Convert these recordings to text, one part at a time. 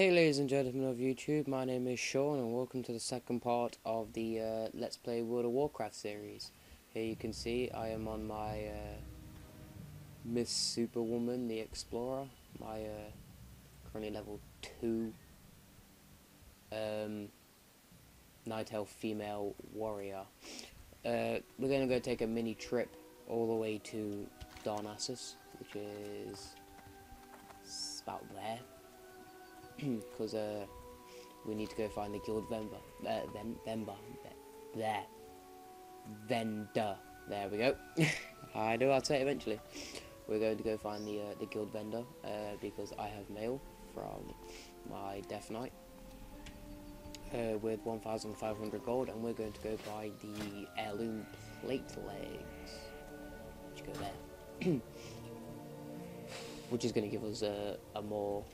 Hey ladies and gentlemen of YouTube, my name is Sean and welcome to the second part of the Let's Play World of Warcraft series. Here you can see I am on my Miss Superwoman, the Explorer, my currently level 2 Night Elf female warrior. We're going to go take a mini trip all the way to Darnassus, which is about there. Because we need to go find the guild vendor. There we go. I know I'll say it eventually. We're going to go find the guild vendor because I have mail from my Death Knight with 1,500 gold, and we're going to go buy the heirloom plate legs. Which go there, which is going to give us a more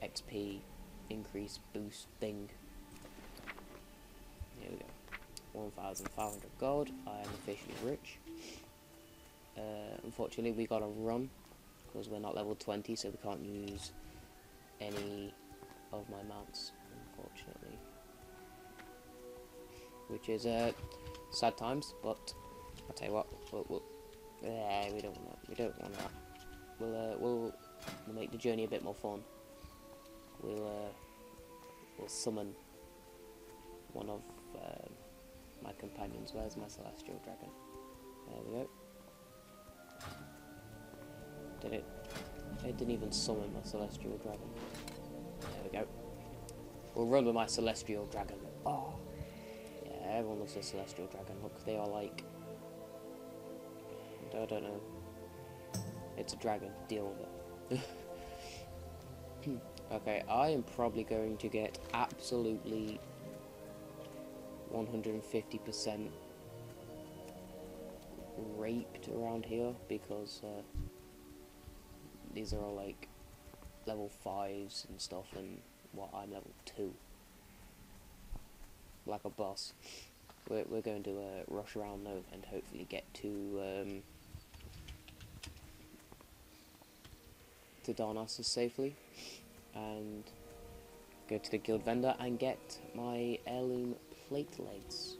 XP increase boost thing. Here we go. 1,500 gold. I am officially rich. Unfortunately, we gotta run because we're not level 20, so we can't use any of my mounts, unfortunately. Which is sad times, but I'll tell you what. We don't want that. We'll make the journey a bit more fun. We'll summon one of my companions. Where's my celestial dragon? There we go. It didn't even summon my celestial dragon. There we go. We'll run with my celestial dragon. Oh, yeah. Everyone looks at celestial dragon. Look, they are like, I don't know. It's a dragon. Deal with it. Okay, I am probably going to get absolutely 150% raped around here because these are all like level 5s and stuff, and what, I'm level 2. Like a boss. We're going to rush around though and hopefully get to Darnassus safely, and go to the guild vendor and get my heirloom plate legs.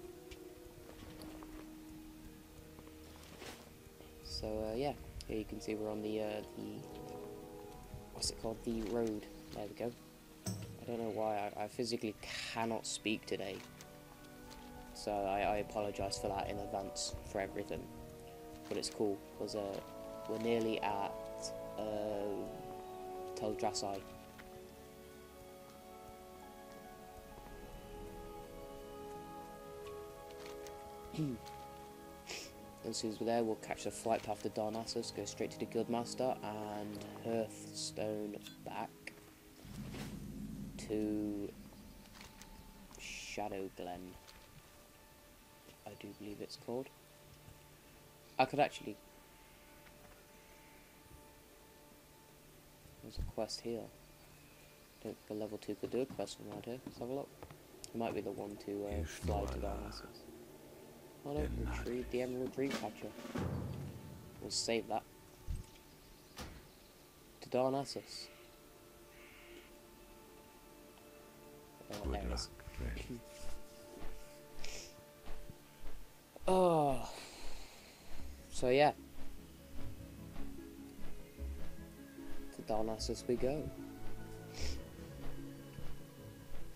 So yeah, here you can see we're on the what's it called, the road. There we go. I don't know why I physically cannot speak today, so I apologise for that in advance for everything. But it's cool because we're nearly at Tel Drassi. As soon as we're there, we'll catch the flight path to Darnassus, go straight to the Guildmaster, and Hearthstone back to Shadow Glen. I do believe it's called. I could actually. There's a quest here. I don't think a level 2 could do a quest from right here. Let's have a look. It might be the one to fly to Darnassus. I don't retrieve the Emerald Dreamcatcher. We'll save that. To Darnassus. Oh, there it is. Oh. So yeah. To Darnassus we go.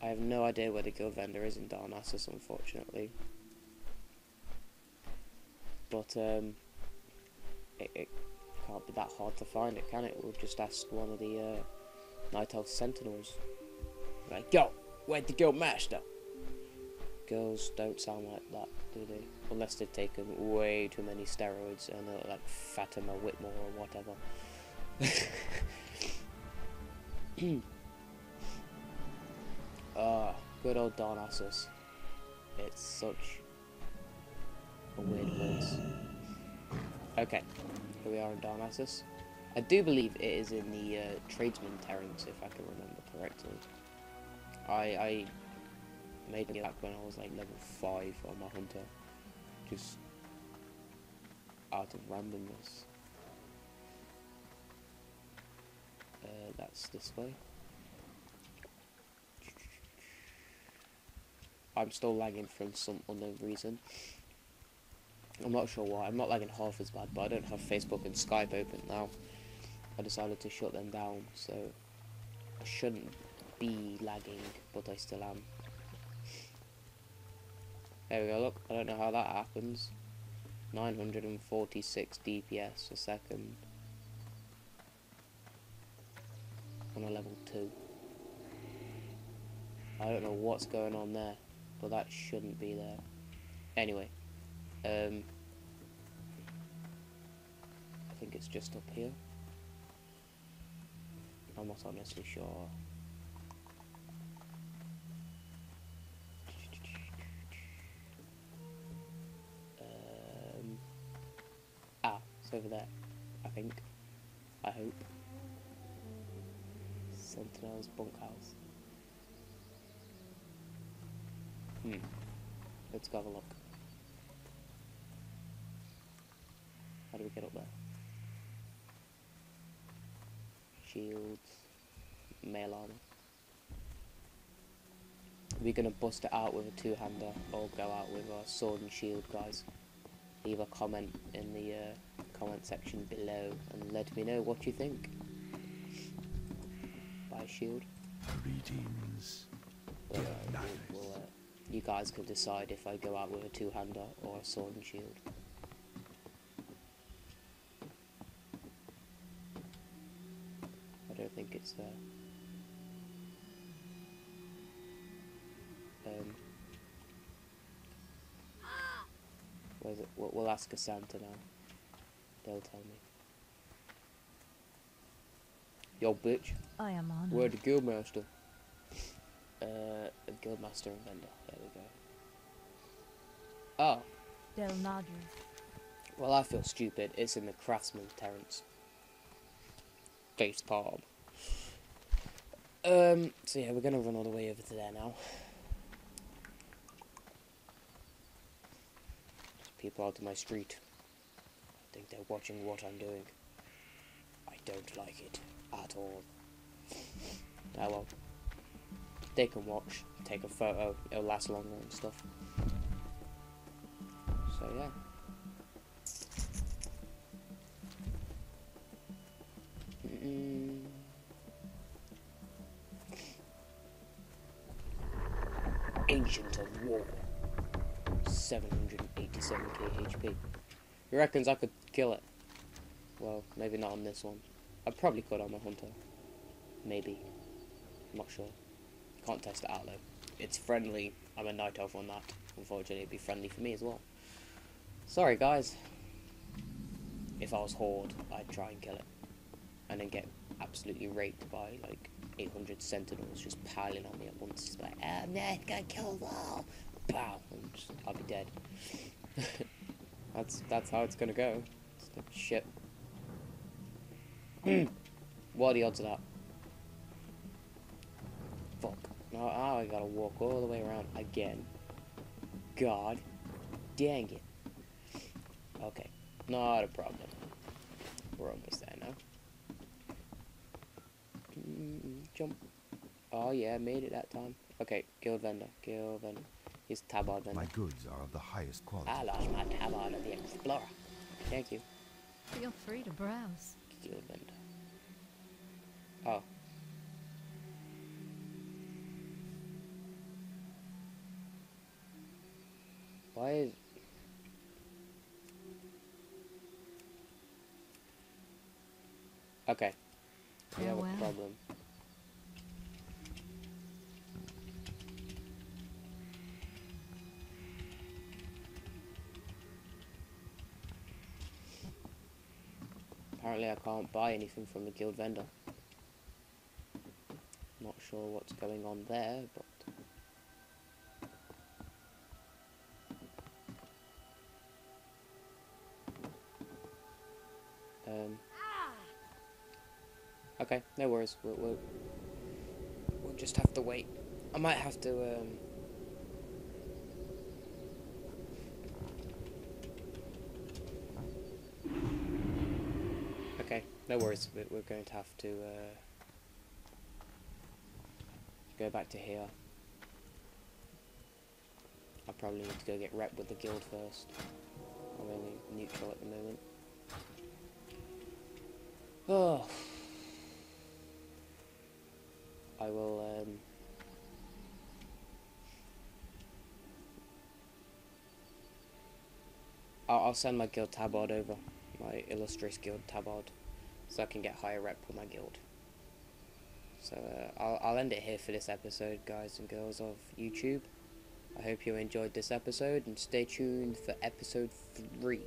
I have no idea where the guild vendor is in Darnassus, unfortunately. But it can't be that hard to find it, can it? We'll just ask one of the Night Elf Sentinels. Like, yo, where'd the guild master? Girls don't sound like that, do they? Unless they've taken way too many steroids and they're like Fatima Whitmore or whatever. Ah, good old Darnassus. It's such a weird place. Okay, here we are in Darnassus. I do believe it is in the Tradesman Terrace, if I can remember correctly. I made it back when I was like level 5 on my hunter, just out of randomness. That's this way. I'm still lagging for some unknown reason. I'm not sure why. I'm not lagging half as bad, but I don't have Facebook and Skype open now. I decided to shut them down, so I shouldn't be lagging, but I still am. There we go, look, I don't know how that happens. 946 DPS a second. On a level 2. I don't know what's going on there, but that shouldn't be there. Anyway, I think it's just up here. I'm not honestly sure. It's over there, I think. I hope. Sentinel's bunkhouse. Let's go have a look. How do we get up there? Shields. Mail armor. We're gonna bust it out with a two-hander, or go out with our sword and shield, guys. Leave a comment in the comment section below and let me know what you think. Buy a shield. Greetings. You guys can decide if I go out with a two-hander or a sword and shield. I don't think it's there. Where's it? We'll ask Santa now. They'll tell me. Yo, bitch. I am on. Where the guildmaster? Guildmaster and vendor. There we go. Oh. Del Nadir. Well, I feel stupid. It's in the Craftsman's Terrence. Face palm. So yeah, we're gonna run all the way over to there now. People out of my street. I think they're watching what I'm doing. I don't like it at all. Oh well. They can watch, take a photo, it'll last longer and stuff. So yeah. Ancient of War. 787k HP. He reckons I could kill it. Well, maybe not on this one. I probably could on my hunter. Maybe. I'm not sure. Can't test it out though. It's friendly. I'm a Night Elf on that. Unfortunately, it'd be friendly for me as well. Sorry, guys. If I was Horde, I'd try and kill it. And then get absolutely raped by like 800 Sentinels just piling on me at once. It's like, oh no, it's gonna kill them all. Wow, I'll be dead. that's how it's gonna go. Shit. What are the odds of that? Fuck. Now I gotta walk all the way around again. God dang it. Okay, not a problem. We're almost there now. Jump. Oh yeah, made it that time. Okay, guild vendor. Is tabard then. My goods are of the highest quality. I lost my tabard at the Explorer. Thank you. Feel free to browse. Guild vendor. Oh. Why is... Okay. We have a problem. Apparently I can't buy anything from the guild vendor. Not sure what's going on there, but... Okay, no worries, we'll just have to wait. I might have to, No worries, we're going to have to go back to here. probably need to go get rep with the guild first. I'm only neutral at the moment. Oh. I will, I'll send my guild tabard over, my illustrious guild tabard, so I can get higher rep with my guild. So I'll end it here for this episode, guys and girls of YouTube. I hope you enjoyed this episode, and stay tuned for episode 3.